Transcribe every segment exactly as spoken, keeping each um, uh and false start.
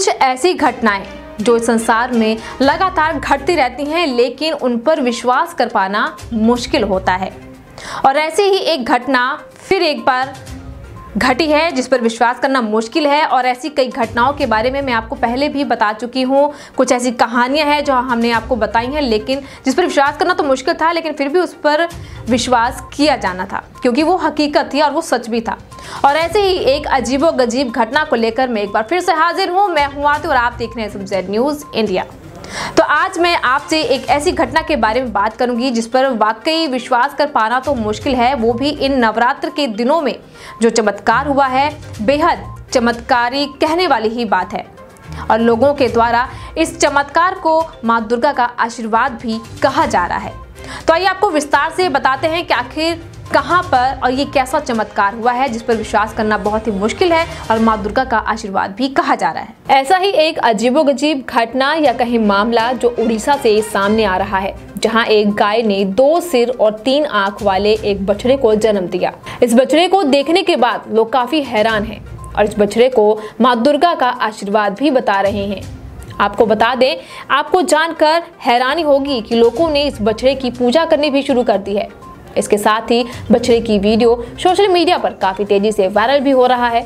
कुछ ऐसी घटनाएं जो संसार में लगातार घटती रहती हैं, लेकिन उन पर विश्वास कर पाना मुश्किल होता है। और ऐसी ही एक घटना फिर एक बार घटी है जिस पर विश्वास करना मुश्किल है। और ऐसी कई घटनाओं के बारे में मैं आपको पहले भी बता चुकी हूँ। कुछ ऐसी कहानियाँ हैं जो हमने आपको बताई हैं, लेकिन जिस पर विश्वास करना तो मुश्किल था, लेकिन फिर भी उस पर विश्वास किया जाना था क्योंकि वो हकीकत थी और वो सच भी था। और ऐसे ही एक अजीबोगरीब घटना को लेकर मैं एक बार फिर से हाजिर हूँ। मैं हूँ आरती और आप देख रहे हैं S M Z news India. तो आज मैं आपसे एक ऐसी घटना के बारे में बात करूंगी जिस पर वाकई विश्वास कर पाना तो मुश्किल है, वो भी इन नवरात्र के दिनों में जो चमत्कार हुआ है, बेहद चमत्कारी कहने वाली ही बात है। और लोगों के द्वारा इस चमत्कार को माँ दुर्गा का आशीर्वाद भी कहा जा रहा है। तो आइए आपको विस्तार से बताते हैं कि आखिर कहाँ पर और ये कैसा चमत्कार हुआ है जिस पर विश्वास करना बहुत ही मुश्किल है और माँ दुर्गा का आशीर्वाद भी कहा जा रहा है। ऐसा ही एक अजीबोगरीब घटना या कहीं मामला जो उड़ीसा से सामने आ रहा है, जहाँ एक गाय ने दो सिर और तीन आंख वाले एक बछड़े को जन्म दिया। इस बछड़े को देखने के बाद लोग काफी हैरान हैं और इस बछड़े को माँ दुर्गा का आशीर्वाद भी बता रहे हैं। आपको बता दें, आपको जानकर हैरानी होगी कि लोगों ने इस बछड़े की पूजा करनी भी शुरू कर दी है। इसके साथ ही बछड़े की वीडियो सोशल मीडिया पर काफ़ी तेजी से वायरल भी हो रहा है।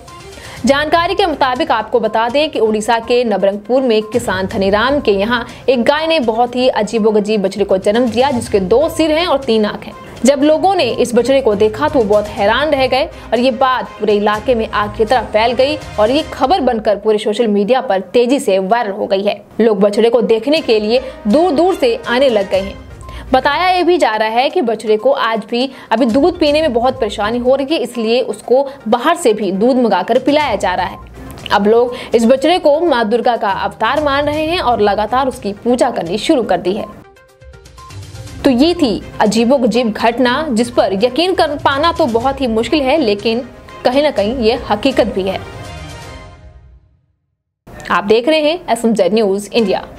जानकारी के मुताबिक आपको बता दें कि उड़ीसा के नबरंगपुर में किसान धनीराम के यहाँ एक गाय ने बहुत ही अजीबोगरीब बछड़े को जन्म दिया जिसके दो सिर हैं और तीन आँख हैं। जब लोगों ने इस बछड़े को देखा तो बहुत हैरान रह गए और ये बात पूरे इलाके में आग की तरह फैल गई और ये खबर बनकर पूरे सोशल मीडिया पर तेजी से वायरल हो गई है। लोग बछड़े को देखने के लिए दूर दूर से आने लग गए हैं। बताया ये भी जा रहा है कि बछड़े को आज भी अभी दूध पीने में बहुत परेशानी हो रही है, इसलिए उसको बाहर से भी दूध मंगाकर पिलाया जा रहा है। अब लोग इस बछड़े को माँ दुर्गा का अवतार मान रहे हैं और लगातार उसकी पूजा करनी शुरू कर दी है। तो ये थी अजीबोगरीब घटना जिस पर यकीन कर पाना तो बहुत ही मुश्किल है, लेकिन कहीं ना कहीं ये हकीकत भी है। आप देख रहे हैं S M Z news India.